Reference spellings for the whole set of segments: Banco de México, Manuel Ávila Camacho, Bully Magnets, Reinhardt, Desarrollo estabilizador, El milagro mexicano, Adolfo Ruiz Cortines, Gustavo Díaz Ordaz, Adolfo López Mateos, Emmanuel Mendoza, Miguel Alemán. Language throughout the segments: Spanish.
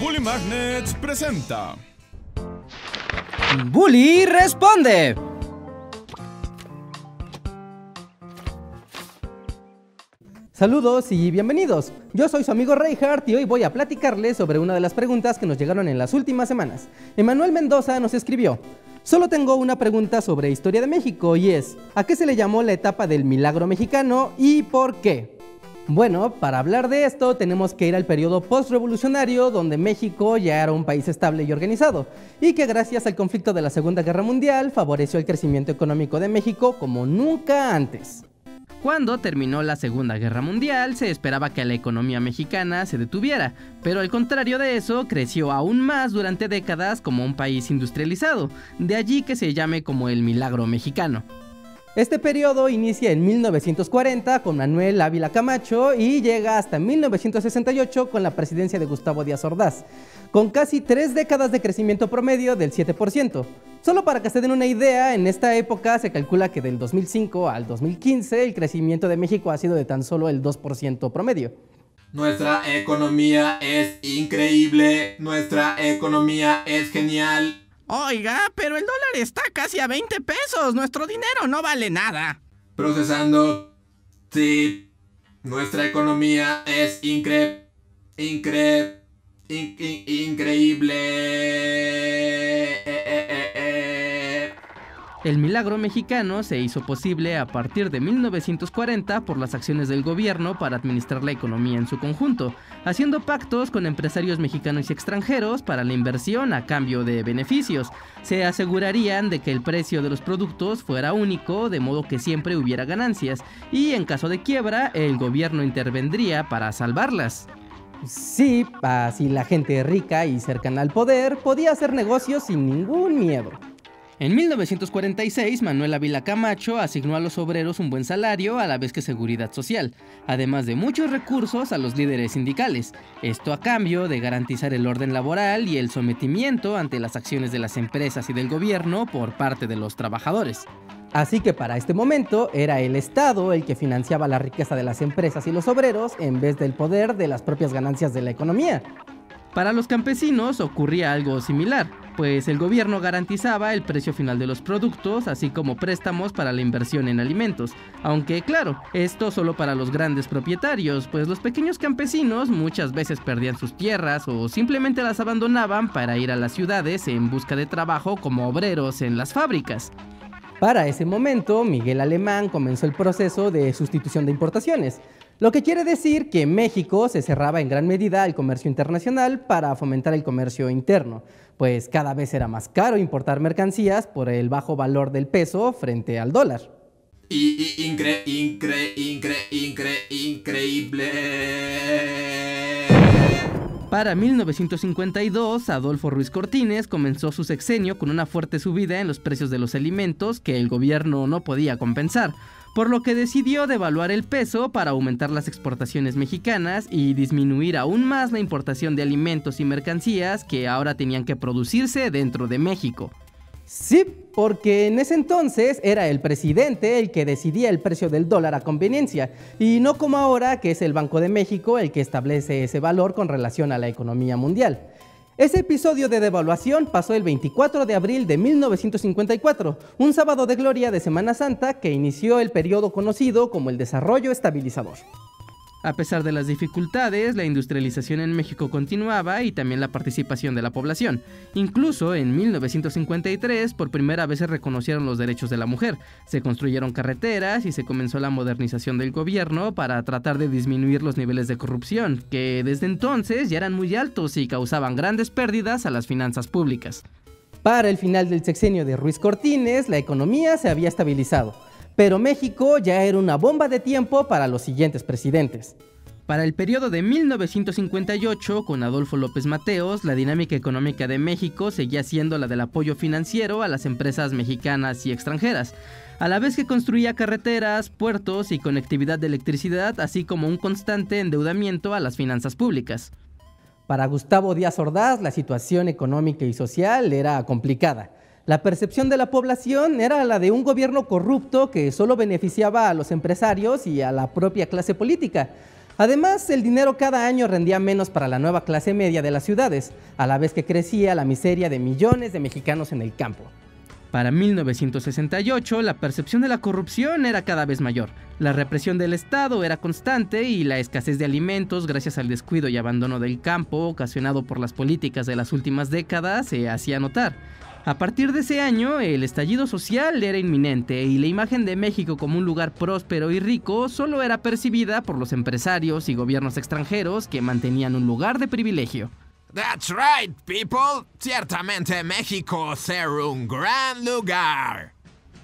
Bully Magnets presenta... ¡Bully responde! Saludos y bienvenidos, yo soy su amigo Reinhardt y hoy voy a platicarles sobre una de las preguntas que nos llegaron en las últimas semanas. Emmanuel Mendoza nos escribió: solo tengo una pregunta sobre historia de México y es, ¿a qué se le llamó la etapa del milagro mexicano y por qué? Bueno, para hablar de esto tenemos que ir al periodo postrevolucionario, donde México ya era un país estable y organizado, y que gracias al conflicto de la Segunda Guerra Mundial favoreció el crecimiento económico de México como nunca antes. Cuando terminó la Segunda Guerra Mundial, se esperaba que la economía mexicana se detuviera, pero al contrario de eso, creció aún más durante décadas como un país industrializado, de allí que se llame como el milagro mexicano. Este periodo inicia en 1940 con Manuel Ávila Camacho y llega hasta 1968 con la presidencia de Gustavo Díaz Ordaz, con casi 3 décadas de crecimiento promedio del 7%. Solo para que se den una idea, en esta época se calcula que del 2005 al 2015 el crecimiento de México ha sido de tan solo el 2% promedio. Nuestra economía es increíble, nuestra economía es genial. Oiga, pero el dólar está casi a 20 pesos. Nuestro dinero no vale nada. Procesando. Sí. Nuestra economía es increíble. El milagro mexicano se hizo posible a partir de 1940 por las acciones del gobierno para administrar la economía en su conjunto, haciendo pactos con empresarios mexicanos y extranjeros para la inversión a cambio de beneficios. Se asegurarían de que el precio de los productos fuera único, de modo que siempre hubiera ganancias, y en caso de quiebra, el gobierno intervendría para salvarlas. Sí, así la gente rica y cercana al poder podía hacer negocios sin ningún miedo. En 1946, Manuel Ávila Camacho asignó a los obreros un buen salario a la vez que seguridad social, además de muchos recursos a los líderes sindicales, esto a cambio de garantizar el orden laboral y el sometimiento ante las acciones de las empresas y del gobierno por parte de los trabajadores. Así que para este momento era el Estado el que financiaba la riqueza de las empresas y los obreros en vez del poder de las propias ganancias de la economía. Para los campesinos ocurría algo similar, pues el gobierno garantizaba el precio final de los productos, así como préstamos para la inversión en alimentos. Aunque claro, esto solo para los grandes propietarios, pues los pequeños campesinos muchas veces perdían sus tierras o simplemente las abandonaban para ir a las ciudades en busca de trabajo como obreros en las fábricas. Para ese momento, Miguel Alemán comenzó el proceso de sustitución de importaciones. Lo que quiere decir que México se cerraba en gran medida al comercio internacional para fomentar el comercio interno, pues cada vez era más caro importar mercancías por el bajo valor del peso frente al dólar. Increíble. Para 1952, Adolfo Ruiz Cortines comenzó su sexenio con una fuerte subida en los precios de los alimentos que el gobierno no podía compensar, por lo que decidió devaluar el peso para aumentar las exportaciones mexicanas y disminuir aún más la importación de alimentos y mercancías que ahora tenían que producirse dentro de México. Sí, porque en ese entonces era el presidente el que decidía el precio del dólar a conveniencia, y no como ahora que es el Banco de México el que establece ese valor con relación a la economía mundial. Ese episodio de devaluación pasó el 24 de abril de 1954, un sábado de gloria de Semana Santa que inició el periodo conocido como el desarrollo estabilizador. A pesar de las dificultades, la industrialización en México continuaba y también la participación de la población. Incluso en 1953 por primera vez se reconocieron los derechos de la mujer, se construyeron carreteras y se comenzó la modernización del gobierno para tratar de disminuir los niveles de corrupción, que desde entonces ya eran muy altos y causaban grandes pérdidas a las finanzas públicas. Para el final del sexenio de Ruiz Cortines, la economía se había estabilizado, pero México ya era una bomba de tiempo para los siguientes presidentes. Para el periodo de 1958, con Adolfo López Mateos, la dinámica económica de México seguía siendo la del apoyo financiero a las empresas mexicanas y extranjeras, a la vez que construía carreteras, puertos y conectividad de electricidad, así como un constante endeudamiento a las finanzas públicas. Para Gustavo Díaz Ordaz, la situación económica y social era complicada. La percepción de la población era la de un gobierno corrupto que solo beneficiaba a los empresarios y a la propia clase política, Además, el dinero cada año rendía menos para la nueva clase media de las ciudades, a la vez que crecía la miseria de millones de mexicanos en el campo. Para 1968, la percepción de la corrupción era cada vez mayor, la represión del Estado era constante y la escasez de alimentos, gracias al descuido y abandono del campo ocasionado por las políticas de las últimas décadas, se hacía notar. A partir de ese año, el estallido social era inminente y la imagen de México como un lugar próspero y rico solo era percibida por los empresarios y gobiernos extranjeros que mantenían un lugar de privilegio. That's right, people. Ciertamente México será un gran lugar.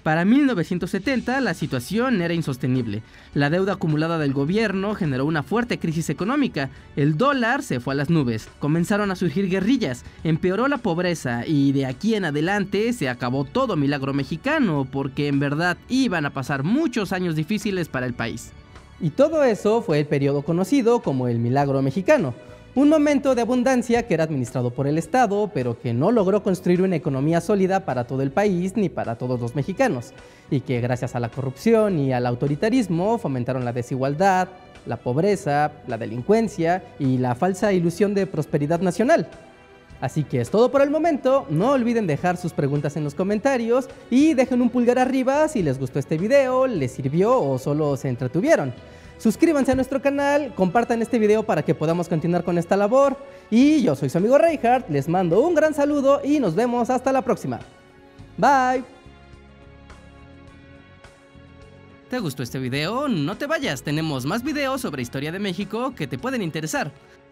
Para 1970, la situación era insostenible. La deuda acumulada del gobierno generó una fuerte crisis económica. El dólar se fue a las nubes. Comenzaron a surgir guerrillas, empeoró la pobreza y de aquí en adelante se acabó todo milagro mexicano porque en verdad iban a pasar muchos años difíciles para el país. Y todo eso fue el periodo conocido como el milagro mexicano. Un momento de abundancia que era administrado por el Estado, pero que no logró construir una economía sólida para todo el país ni para todos los mexicanos, y que gracias a la corrupción y al autoritarismo fomentaron la desigualdad, la pobreza, la delincuencia y la falsa ilusión de prosperidad nacional. Así que es todo por el momento, no olviden dejar sus preguntas en los comentarios y dejen un pulgar arriba si les gustó este video, les sirvió o solo se entretuvieron. Suscríbanse a nuestro canal, compartan este video para que podamos continuar con esta labor. Y yo soy su amigo Reinhardt, les mando un gran saludo y nos vemos hasta la próxima. Bye. ¿Te gustó este video? No te vayas, tenemos más videos sobre historia de México que te pueden interesar.